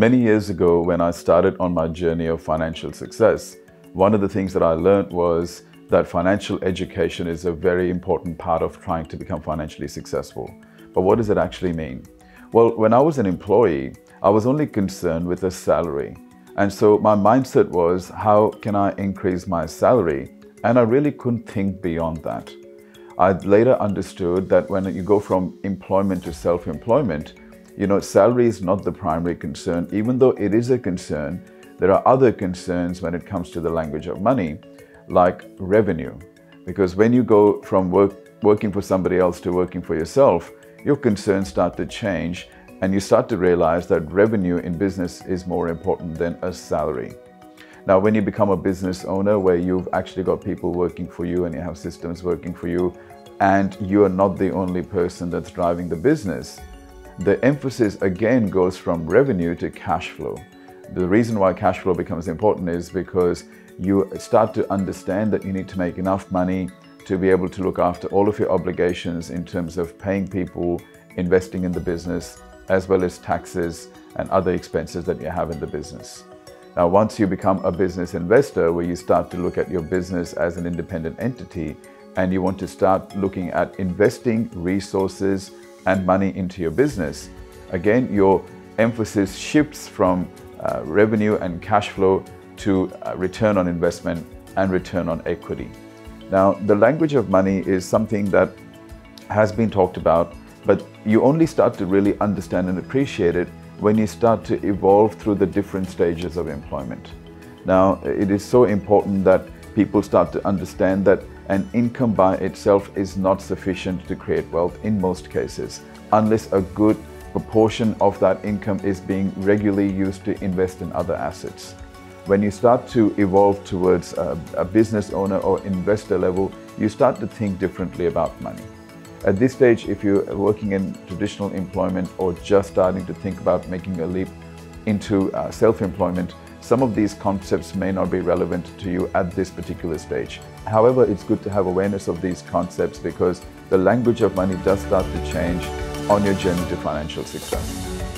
Many years ago, when I started on my journey of financial success, one of the things that I learned was that financial education is a very important part of trying to become financially successful. But what does it actually mean? Well, when I was an employee, I was only concerned with a salary. And so my mindset was, how can I increase my salary? And I really couldn't think beyond that. I later understood that when you go from employment to self-employment, salary is not the primary concern, even though it is a concern. There are other concerns when it comes to the language of money, like revenue. Because when you go from working for somebody else to working for yourself, your concerns start to change and you start to realize that revenue in business is more important than a salary. Now, when you become a business owner where you've actually got people working for you and you have systems working for you, and you are not the only person that's driving the business, the emphasis again goes from revenue to cash flow. The reason why cash flow becomes important is because you start to understand that you need to make enough money to be able to look after all of your obligations in terms of paying people, investing in the business, as well as taxes and other expenses that you have in the business. Now, once you become a business investor, where you start to look at your business as an independent entity, and you want to start looking at investing resources and money into your business, again, your emphasis shifts from revenue and cash flow to return on investment and return on equity. Now, the language of money is something that has been talked about, but you only start to really understand and appreciate it when you start to evolve through the different stages of employment. Now, it is so important that people start to understand that an income by itself is not sufficient to create wealth in most cases, unless a good proportion of that income is being regularly used to invest in other assets. When you start to evolve towards a business owner or investor level, you start to think differently about money. At this stage, if you're working in traditional employment or just starting to think about making a leap into self-employment, some of these concepts may not be relevant to you at this particular stage. However, it's good to have awareness of these concepts because the language of money does start to change on your journey to financial success.